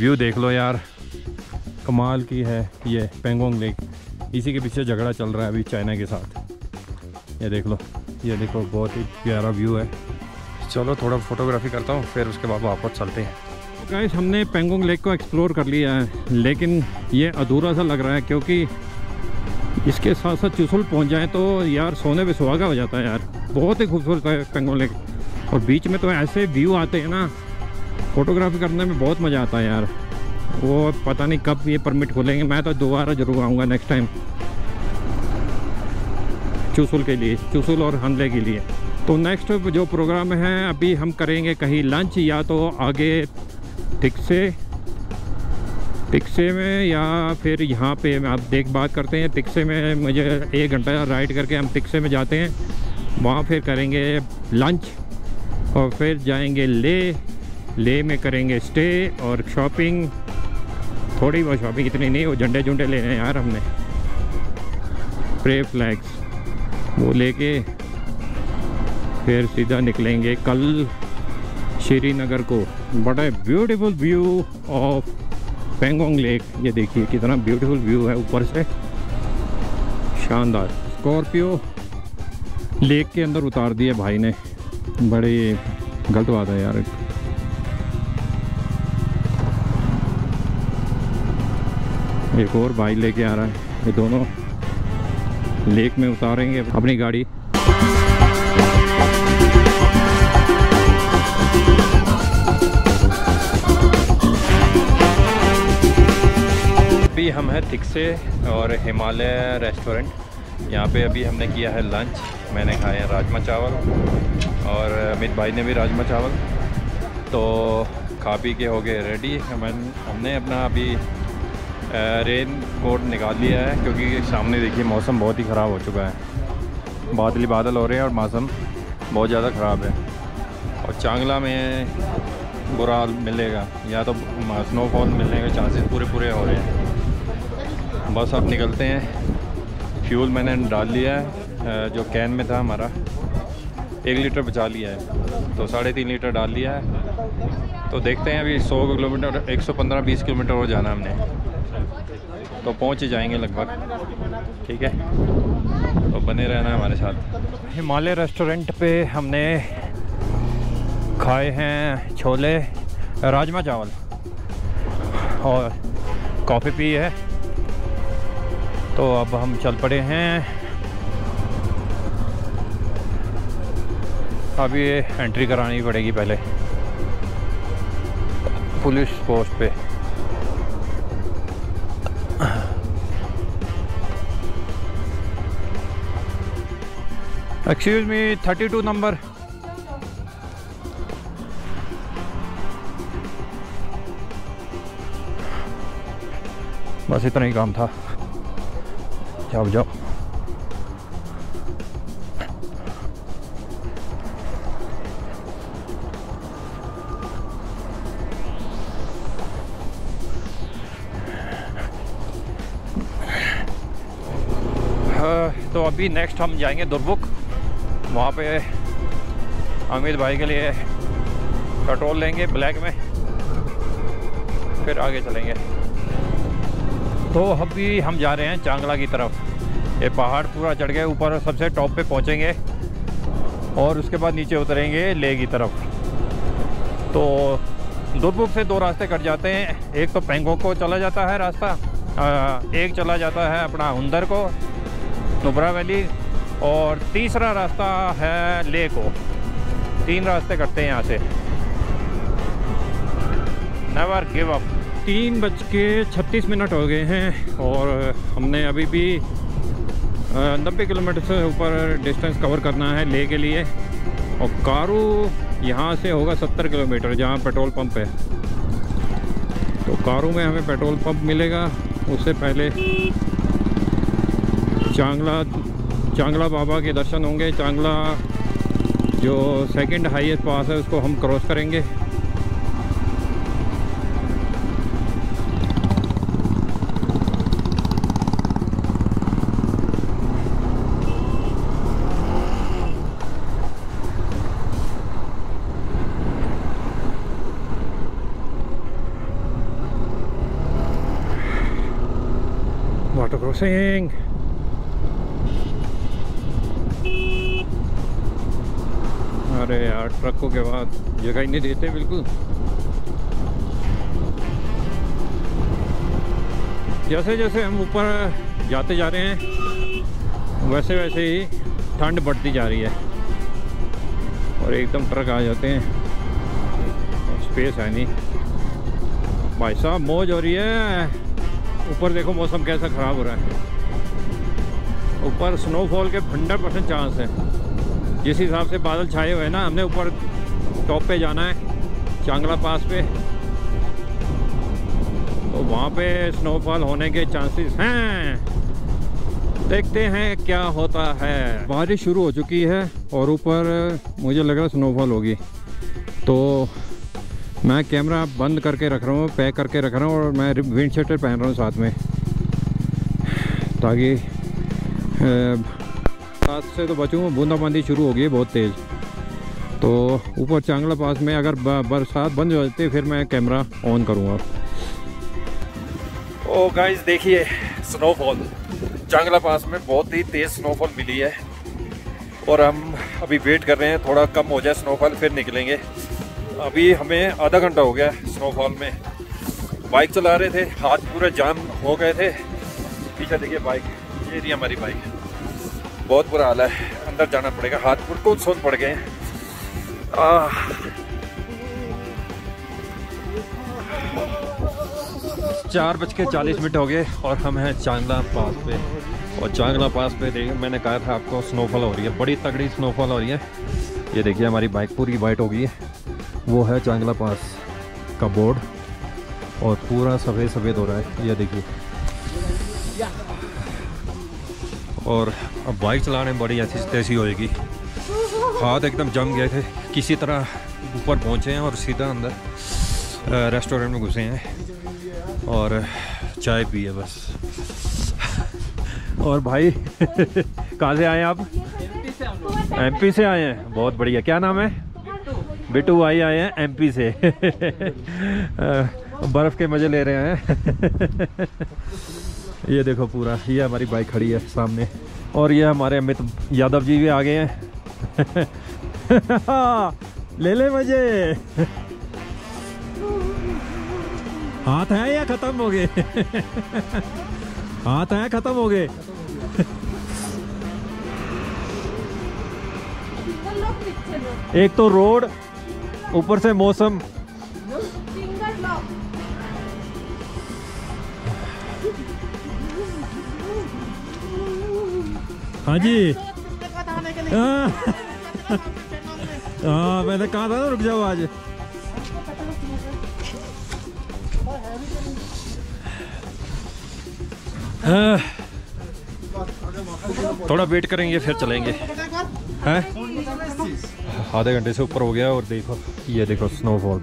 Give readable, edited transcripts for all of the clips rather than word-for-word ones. View देख लो यार, कमाल की है ये पेंगोंग लेक। इसी के पीछे झगड़ा चल रहा है अभी चाइना के साथ। ये देख लो, ये देखो, बहुत ही प्यारा व्यू है। चलो थोड़ा फोटोग्राफी करता हूँ, फिर उसके बाद वापस चलते हैं। तो गाइस, हमने पेंगोंग लेक को एक्सप्लोर कर लिया है, लेकिन ये अधूरा सा लग रहा है, क्योंकि इसके साथ साथ चुशुल पहुँच जाए तो यार सोने पे सुहागा हो जाता है यार। बहुत ही खूबसूरत है पेंगोंग लेक, और बीच में तो ऐसे व्यू आते हैं ना, फ़ोटोग्राफी करने में बहुत मज़ा आता है यार। वो पता नहीं कब ये परमिट खोलेंगे, मैं तो दोबारा जरूर आऊँगा नेक्स्ट टाइम चुशुल के लिए, चुशुल और हनले के लिए। तो नेक्स्ट जो प्रोग्राम है, अभी हम करेंगे कहीं लंच, या तो आगे थिक्से में, या फिर यहाँ पे आप देख बात करते हैं। थिक्से में मुझे 1 घंटा राइड करके हम थिक्से में जाते हैं, वहाँ फिर करेंगे लंच, और फिर जाएंगे लेह में करेंगे स्टे और शॉपिंग, थोड़ी बहुत शॉपिंग, इतनी नहीं, वो झंडे झुंडे लेने हैं यार हमने, प्रे फ्लैग्स वो लेके फिर सीधा निकलेंगे कल श्रीनगर को। बड़ा beautiful view of Pangong lake, ये देखिए कितना ब्यूटीफुल व्यू है ऊपर से, शानदार। स्कॉर्पियो लेक के अंदर उतार दिया भाई ने, बड़ी गलत बात है यार। एक और भाई लेके आ रहा है, ये दोनों लेक में उतारेंगे अपनी गाड़ी। अभी हम हैं थिक्से और हिमालय रेस्टोरेंट, यहाँ पे अभी हमने किया है लंच। मैंने खाए हैं राजमा चावल और अमित भाई ने भी राजमा चावल, तो खा पी के हो गए रेडी। हमने अपना अभी रेन कोट निकाल लिया है, क्योंकि सामने देखिए मौसम बहुत ही ख़राब हो चुका है, बादल हो रहे हैं और मौसम बहुत ज़्यादा ख़राब है। और चांगला में बुरा मिलेगा, या तो स्नोफॉल मिलने के चांसेस पूरे पूरे हो रहे हैं। बस अब निकलते हैं, फ्यूल मैंने डाल लिया है, जो कैन में था हमारा 1 लीटर बचा लिया है, तो 3.5 लीटर डाल लिया है। तो देखते हैं, अभी 100 किलोमीटर 115-120 किलोमीटर और जाना हमने, तो पहुंच ही जाएंगे लगभग। ठीक है, तो बने रहना हमारे साथ। हिमालय रेस्टोरेंट पे हमने खाए हैं छोले, राजमा चावल और कॉफ़ी पी है। तो अब हम चल पड़े हैं, अब ये एंट्री करानी पड़ेगी पहले पुलिस पोस्ट पे। Excuse me, 32 number. बस इतना ही काम था, जाओ जाओ। तो अभी नेक्स्ट हम जाएंगे दुर्बुक, वहाँ पे अमित भाई के लिए पेट्रोल लेंगे ब्लैक में, फिर आगे चलेंगे। तो अभी हम जा रहे हैं चांगला की तरफ, ये पहाड़ पूरा चढ़ गए, ऊपर सबसे टॉप पे पहुँचेंगे और उसके बाद नीचे उतरेंगे लेह की तरफ। तो दुर्बुक से 2 रास्ते कट जाते हैं, एक तो पेंगोंग को चला जाता है रास्ता, एक चला जाता है अपना हुंदर को, नुब्रा वैली, और तीसरा रास्ता है लेह को। 3 रास्ते कटते हैं यहाँ से। Never give up. 3:36 हो गए हैं और हमने अभी भी 90 किलोमीटर से ऊपर डिस्टेंस कवर करना है लेह के लिए। और कारू यहाँ से होगा 70 किलोमीटर जहाँ पेट्रोल पंप है, तो कारू में हमें पेट्रोल पंप मिलेगा। उससे पहले चांगला बाबा के दर्शन होंगे। चांगला जो सेकंड हाईएस्ट पास है उसको हम क्रॉस करेंगे। singing. अरे यार ट्रकों के बाद जगह ही नहीं देते बिल्कुल। जैसे जैसे हम ऊपर जाते जा रहे हैं वैसे वैसे ही ठंड बढ़ती जा रही है और एकदम ट्रक आ जाते हैं, स्पेस है नहीं। भाई साहब मौज हो रही है। ऊपर देखो मौसम कैसा ख़राब हो रहा है। ऊपर स्नोफॉल के 100% चांस है। जिस हिसाब से बादल छाए हुए हैं ना, हमने ऊपर टॉप पे जाना है चांगला पास पे, तो वहाँ पे स्नोफॉल होने के चांसेस हैं। देखते हैं क्या होता है। बारिश शुरू हो चुकी है और ऊपर मुझे लग रहा है स्नोफॉल होगी, तो मैं कैमरा बंद करके रख रहा हूँ, पैक करके रख रहा हूँ और मैं विंड शटर पहन रहा हूँ साथ में, ताकि से तो बचूँ। बूंदाबांदी शुरू हो गई है बहुत तेज़। तो ऊपर चांगला पास में अगर बरसात बंद हो जाती है फिर मैं कैमरा ऑन करूँगा। ओ गाइस देखिए स्नोफॉल चांगला पास में बहुत ही तेज़ स्नोफॉल मिली है और हम अभी वेट कर रहे हैं थोड़ा कम हो जाए स्नोफॉल फिर निकलेंगे। अभी हमें आधा घंटा हो गया स्नोफॉल में। बाइक चला रहे थे, हाथ पूरे जाम हो गए थे। पीछे देखिए बाइक, ये रही हमारी बाइक। बहुत बुरा हाल है, अंदर जाना पड़ेगा। हाथ बिल्कुल सोन पड़ गए। चार 4:40 हो गए और हम हैं चांगला पास पे। और चांगला पास पे देखिए, मैंने कहा था आपको स्नोफॉल हो रही है, बड़ी तगड़ी स्नोफॉल हो रही है। ये देखिए हमारी बाइक पूरी वाइट हो गई है। वो है चांगला पास का बोर्ड और पूरा सफ़ेद सफ़ेद हो रहा है। ये देखिए, और अब बाइक चलाने बड़ी ऐसी तैसी होएगी। हाथ एकदम जम गए थे। किसी तरह ऊपर पहुँचे हैं और सीधा अंदर रेस्टोरेंट में घुसे हैं और चाय पी है बस। और भाई कहाँ से आए हैं आप? एमपी से आए हैं, बहुत बढ़िया। क्या नाम है? बिट्टू भाई आए हैं एमपी से। बर्फ़ के मज़े ले रहे हैं। ये देखो पूरा, ये हमारी बाइक खड़ी है सामने और ये हमारे अमित यादव जी भी आ गए हैं। ले ले मजे। हाथ है या खत्म हो गए? हाथ है, खत्म हो गए। एक तो रोड, ऊपर से मौसम। हाँ जी, हाँ मैंने कहा था ना रुक जाओ आज। थोड़ा वेट करेंगे फिर चलेंगे। हैं आधे घंटे से ऊपर हो गया और देखो, ये देखो स्नोफॉल।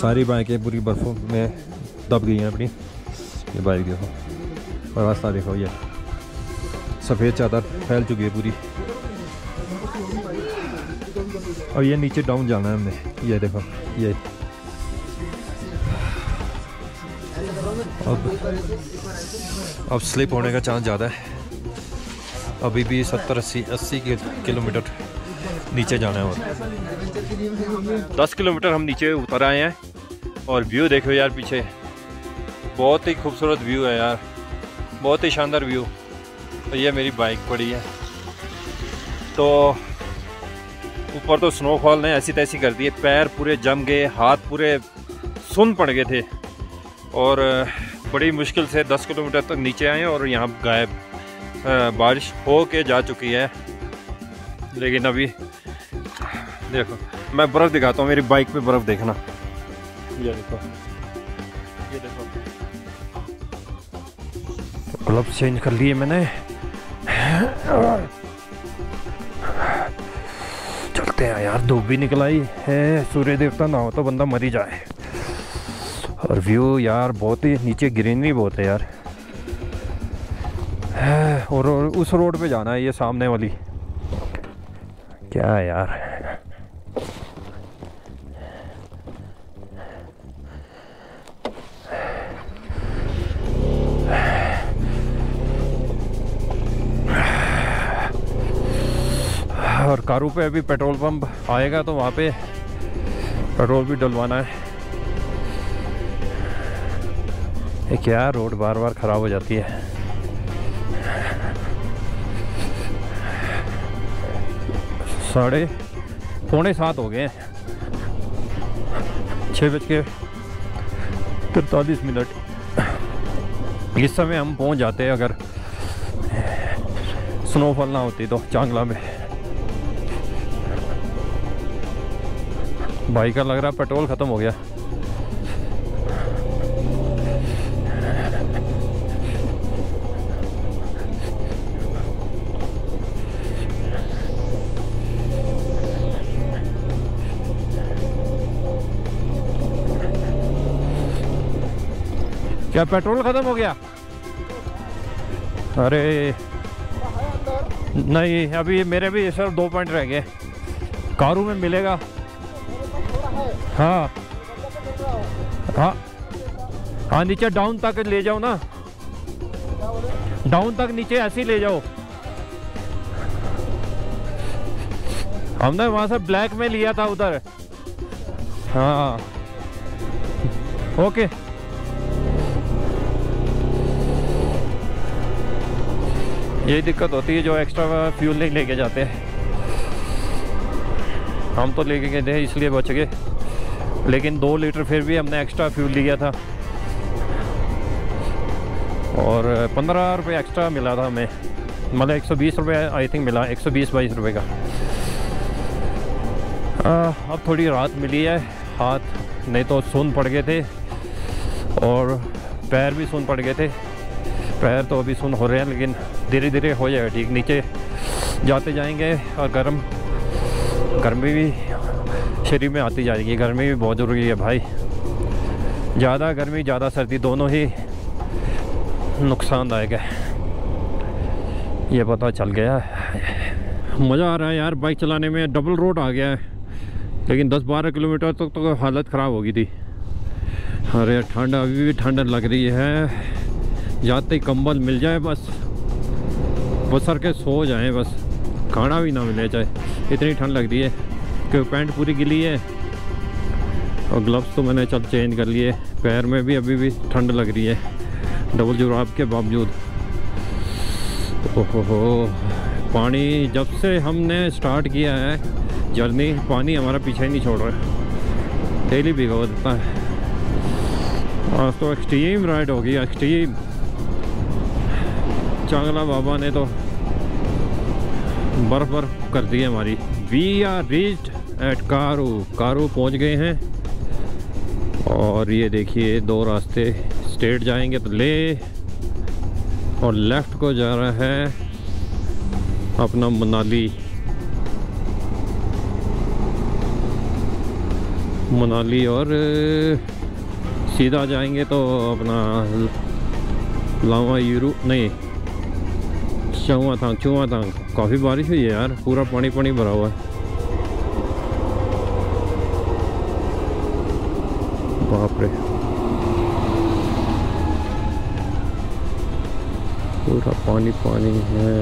सारी बाइकें पूरी बर्फ़ों में दब गई हैं अपनी। ये बाइक देखो और रास्ता देखो, ये सफ़ेद चादर फैल चुकी है पूरी। और ये नीचे डाउन जाना है हमने। ये देखो, ये अब स्लिप होने का चांस ज़्यादा है। अभी भी 70-80 किलोमीटर नीचे जाना है और 10 किलोमीटर हम नीचे उतर आए हैं। और व्यू देखो यार पीछे, बहुत ही खूबसूरत व्यू है यार, बहुत ही शानदार व्यू। तो ये मेरी बाइक पड़ी है। तो ऊपर तो स्नोफॉल ने ऐसी तैसी कर दी है, पैर पूरे जम गए, हाथ पूरे सुन पड़ गए थे और बड़ी मुश्किल से 10 किलोमीटर तक नीचे आए और यहाँ गायब। बारिश हो के जा चुकी है लेकिन अभी देखो, मैं बर्फ़ दिखाता हूँ। मेरी बाइक पे बर्फ़ देखना, ये देखो, ये देखो। ग्लव्स चेंज कर लिए मैंने। चलते हैं यार, धूप भी निकल आई है, सूर्य देवता ना हो तो बंदा मर ही जाए। और व्यू यार बहुत ही, नीचे ग्रीनरी बहुत है यार। और उस रोड पे जाना है, ये सामने वाली। क्या यार, और कारू पे अभी पेट्रोल पंप आएगा तो वहाँ पे पेट्रोल भी डलवाना है। क्या रोड बार बार खराब हो जाती है। साढ़े पौने सात हो गए, 6:43। इस समय हम पहुंच जाते हैं अगर स्नोफॉल ना होती तो चांगला में। भाई का लग रहा पेट्रोल खत्म हो गया। क्या पेट्रोल खत्म हो गया? अरे नहीं, अभी मेरे भी सर 2 पॉइंट रह गए। कारू में मिलेगा। हाँ हाँ हाँ, नीचे डाउन तक ले जाओ ना, डाउन तक नीचे ऐसे ही ले जाओ। हमने वहाँ से ब्लैक में लिया था उधर। हाँ ओके, यही दिक्कत होती है जो एक्स्ट्रा फ्यूल नहीं लेके जाते हैं। हम तो लेके गए थे इसलिए बच गए, लेकिन 2 लीटर फिर भी हमने एक्स्ट्रा फ्यूल लिया था और 15 रुपये एक्स्ट्रा मिला था हमें, मतलब 120 रुपये आई थिंक मिला, 120-22 रुपये का। अब थोड़ी राहत मिली है, हाथ नहीं तो सुन पड़ गए थे और पैर भी सुन पड़ गए थे। पैर तो अभी सुन हो रहे हैं लेकिन धीरे धीरे हो जाएगा ठीक। नीचे जाते जाएंगे और गर्मी भी शरीर में आती जाएगी। गर्मी भी बहुत ज़रूरी है भाई, ज़्यादा गर्मी ज़्यादा सर्दी दोनों ही नुकसानदायक है, ये पता चल गया। मज़ा आ रहा है यार बाइक चलाने में, डबल रोड आ गया है, लेकिन 10-12 किलोमीटर तक तो हालत ख़राब हो गई थी। अरे ठंड, अभी भी ठंड लग रही है, जाते ही कंबल मिल जाए बस, बसर के सो जाएं बस, खाना भी ना मिले चाहे, इतनी ठंड लग रही है। क्यों पैंट पूरी गिली है और ग्लव्स तो मैंने चल चेंज कर लिए। पैर में भी अभी भी ठंड लग रही है डबल जुराब के बावजूद। ओहो, पानी जब से हमने स्टार्ट किया है जर्नी, पानी हमारा पीछे नहीं छोड़ रहा, डेली भिगो देता है। आज तो एक्सट्रीम राइड होगी, एक्सट्रीम। चांगला बाबा ने तो बर्फ कर दी है हमारी। We are reached at Karu, Karu पहुंच गए हैं। और ये देखिए 2 रास्ते स्ट्रेट जाएंगे तो ले, और लेफ़्ट को जा रहा है अपना मनाली। मनाली और सीधा जाएंगे तो अपना लामायूरू, नहीं चुमातांग। चुमातांग काफ़ी बारिश हुई है यार, पूरा पानी पानी भरा हुआ है। बाप रे, पूरा पानी पानी है।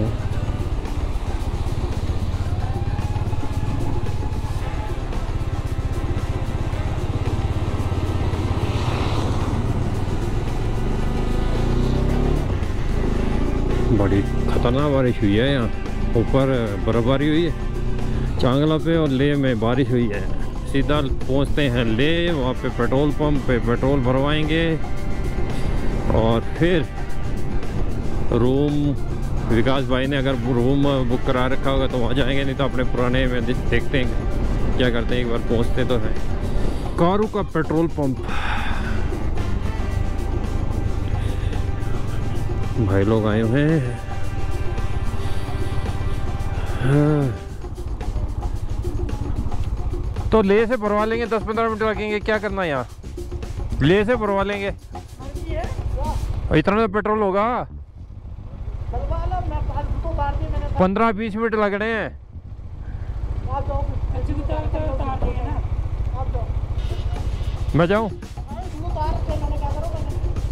बड़ी खतरनाक बारिश हुई है यहाँ, ऊपर बर्फबारी हुई है चांगला पे, और लेह में बारिश हुई है। सीधा पहुँचते हैं लेह, वहाँ पे पेट्रोल पंप पे पेट्रोल भरवाएंगे और फिर रूम, विकास भाई ने अगर रूम बुक करा रखा होगा तो वहाँ जाएंगे, नहीं तो अपने पुराने में देखते हैं क्या करते हैं। एक बार पहुँचते तो हैं कारू का पेट्रोल पंप। भाई लोग आए हुए हैं। हाँ। तो लेह से भरवा लेंगे, 10-15 मिनट लगेंगे, क्या करना है यहाँ, लेह से भरवा लेंगे, इतना तो पेट्रोल होगा। 15-20 मिनट लग रहे हैं। मैं जाऊँ,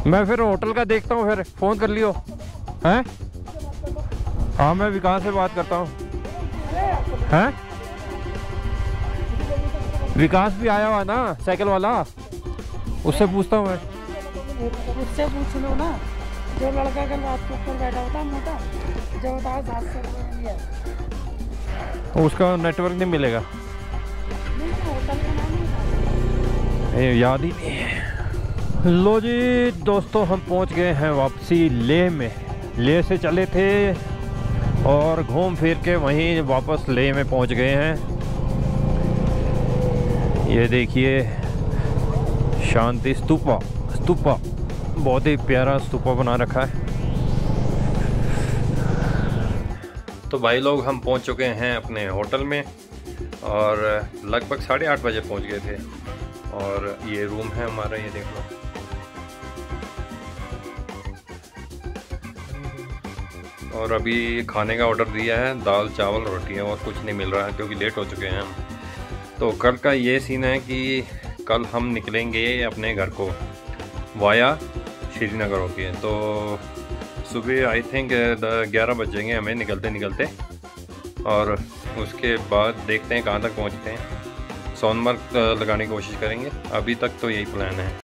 मैं फिर होटल का देखता हूँ, फिर फ़ोन कर लियो। हैं हाँ, मैं विकास से बात करता हूँ। है? विकास भी आया हुआ ना साइकिल वाला, उससे पूछता हूँ मैं। उससे पूछ लो ना, जो लड़का कल रात को ऊपर बैठा होता मोटा, जो होता है उसका नेटवर्क नहीं मिलेगा। नहीं, याद ही नहीं है। लो जी दोस्तों, हम पहुंच गए हैं वापसी लेह में। लेह से चले थे और घूम फिर के वहीं वापस लेह में पहुंच गए हैं। ये देखिए शांति स्तूपा, बहुत ही प्यारा स्तूपा बना रखा है। तो भाई लोग, हम पहुंच चुके हैं अपने होटल में और लगभग 8:30 बजे पहुंच गए थे। और ये रूम है हमारा, ये देख लो। और अभी खाने का ऑर्डर दिया है, दाल चावल रोटी है, और कुछ नहीं मिल रहा है क्योंकि लेट हो चुके हैं हम। तो कल का ये सीन है कि कल हम निकलेंगे अपने घर को वाया श्रीनगर होके। तो सुबह आई थिंक 11 बजेंगे हमें निकलते निकलते, और उसके बाद देखते हैं कहाँ तक पहुँचते हैं। सोनमर्ग लगाने की कोशिश करेंगे, अभी तक तो यही प्लान है।